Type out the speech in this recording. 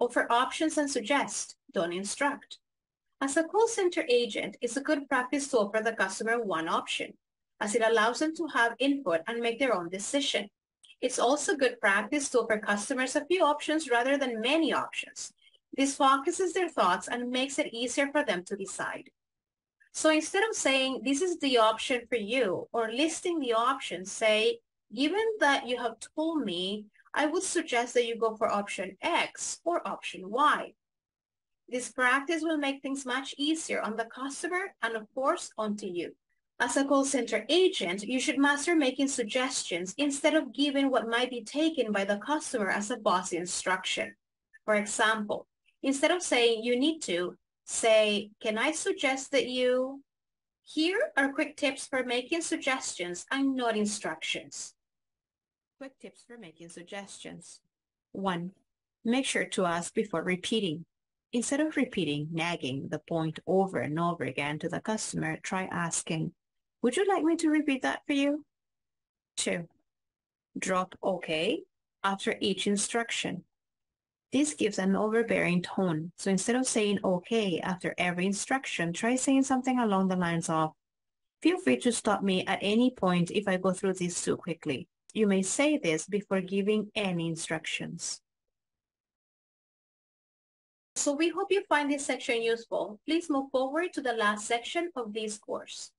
Offer options and suggest, don't instruct. As a call center agent, it's a good practice to offer the customer one option, as it allows them to have input and make their own decision. It's also good practice to offer customers a few options rather than many options. This focuses their thoughts and makes it easier for them to decide. So instead of saying, this is the option for you, or listing the options, say, given that you have told me, I would suggest that you go for option X or option Y. This practice will make things much easier on the customer and, of course, onto you. As a call center agent, you should master making suggestions instead of giving what might be taken by the customer as a bossy instruction. For example, instead of saying you need to, say, can I suggest that you? Here are quick tips for making suggestions and not instructions. Quick tips for making suggestions. 1. Make sure to ask before repeating. Instead of repeating, nagging the point over and over again to the customer, try asking, would you like me to repeat that for you? 2. Drop OK after each instruction. This gives an overbearing tone, so instead of saying OK after every instruction, try saying something along the lines of, feel free to stop me at any point if I go through this too quickly. You may say this before giving any instructions. So we hope you find this section useful. Please move forward to the last section of this course.